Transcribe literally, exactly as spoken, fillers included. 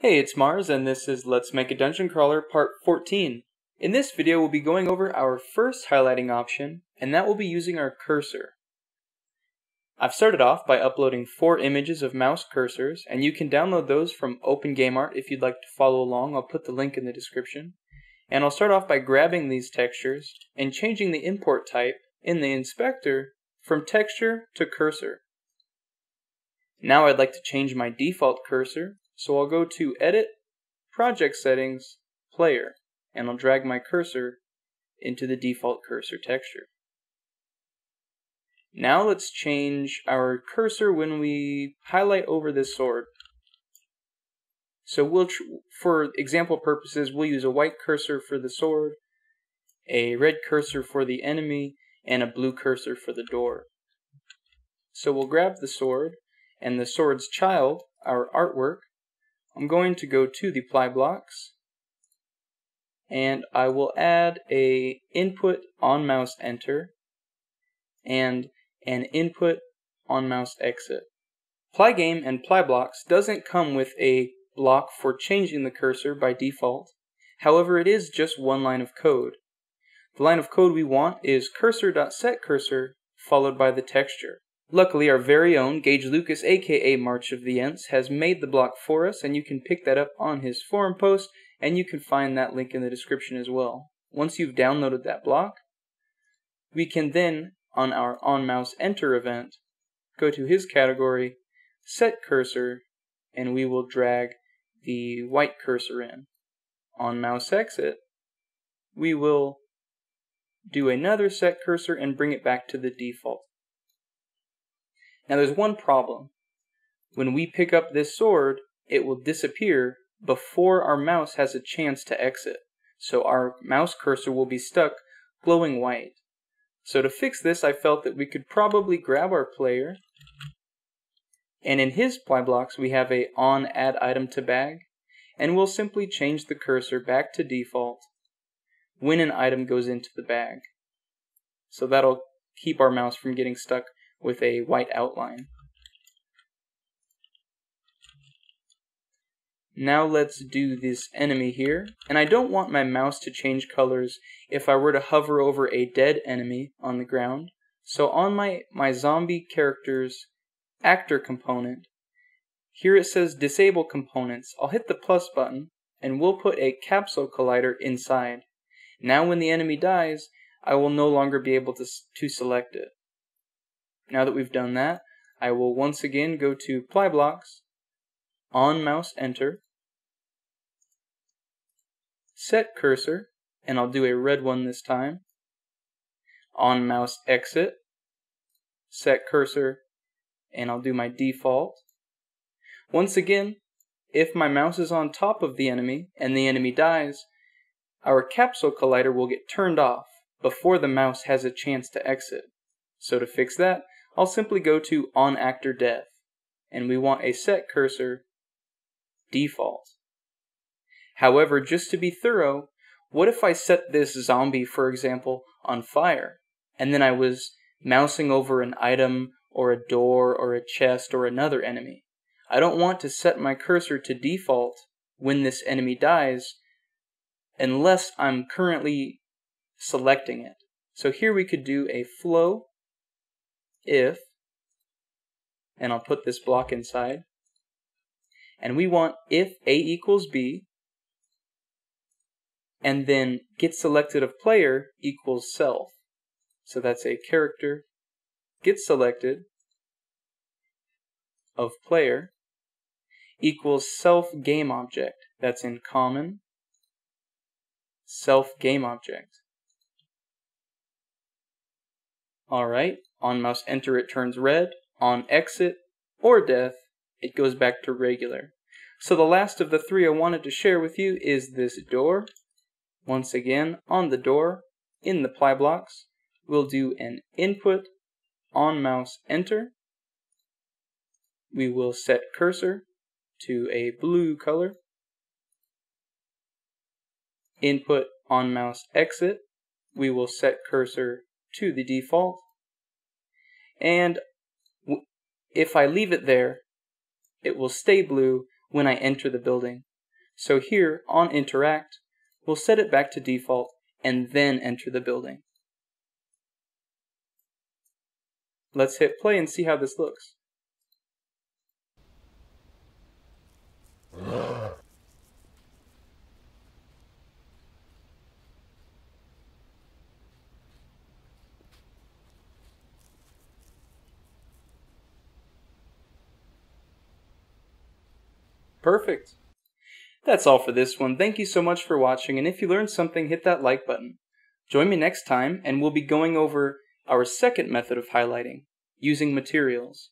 Hey, it's Mars, and this is Let's Make a Dungeon Crawler Part fourteen. In this video, we'll be going over our first highlighting option, and that will be using our cursor. I've started off by uploading four images of mouse cursors, and you can download those from OpenGameArt if you'd like to follow along. I'll put the link in the description. And I'll start off by grabbing these textures and changing the import type in the inspector from texture to cursor. Now I'd like to change my default cursor, so I'll go to Edit, Project Settings, Player, and I'll drag my cursor into the default cursor texture. Now let's change our cursor when we highlight over this sword. So we'll, tr for example purposes, we'll use a white cursor for the sword, a red cursor for the enemy, and a blue cursor for the door. So we'll grab the sword and the sword's child, our artwork. I'm going to go to the PlyBlocks, and I will add a input on mouse enter and an input on mouse exit. PlyGame and PlyBlocks doesn't come with a block for changing the cursor by default. However, it is just one line of code. The line of code we want is cursor.setCursor followed by the texture. Luckily, our very own Gage Lucas, aka March of the Ents, has made the block for us, and you can pick that up on his forum post, and you can find that link in the description as well. Once you've downloaded that block, we can then, on our on-mouse enter event, go to his category, set cursor, and we will drag the white cursor in. On mouse exit, we will do another set cursor and bring it back to the default. Now there's one problem. When we pick up this sword, it will disappear before our mouse has a chance to exit. So our mouse cursor will be stuck glowing white. So to fix this, I felt that we could probably grab our player, and in his PlyBlocks we have a on add item to bag, and we'll simply change the cursor back to default when an item goes into the bag. So that'll keep our mouse from getting stuck with a white outline. Now let's do this enemy here, and I don't want my mouse to change colors if I were to hover over a dead enemy on the ground. So on my, my zombie character's actor component, here it says disable components. I'll hit the plus button, and we'll put a capsule collider inside. Now when the enemy dies, I will no longer be able to, to select it. Now that we've done that, I will once again go to PlyBlocks, on mouse enter, set cursor, and I'll do a red one this time, on mouse exit, set cursor, and I'll do my default. Once again, if my mouse is on top of the enemy and the enemy dies, our capsule collider will get turned off before the mouse has a chance to exit. So to fix that, I'll simply go to on actor death, and we want a set cursor default. However, just to be thorough, what if I set this zombie, for example, on fire, and then I was mousing over an item or a door or a chest or another enemy? I don't want to set my cursor to default when this enemy dies unless I'm currently selecting it. So here we could do a flow if, and I'll put this block inside, and we want if A equals B, and then get selected of player equals self. So that's a character get selected of player equals self game object. That's in common, self game object. Alright, on mouse enter it turns red, on exit or death it goes back to regular. So the last of the three I wanted to share with you is this door. Once again, on the door, in the PlyBlocks, we'll do an input on mouse enter. We will set cursor to a blue color. Input on mouse exit, we will set cursor to the default, and if I leave it there, it will stay blue when I enter the building. So here on interact, we'll set it back to default and then enter the building. Let's hit play and see how this looks. Perfect. That's all for this one. Thank you so much for watching, and if you learned something, hit that like button. Join me next time, and we'll be going over our second method of highlighting, using materials.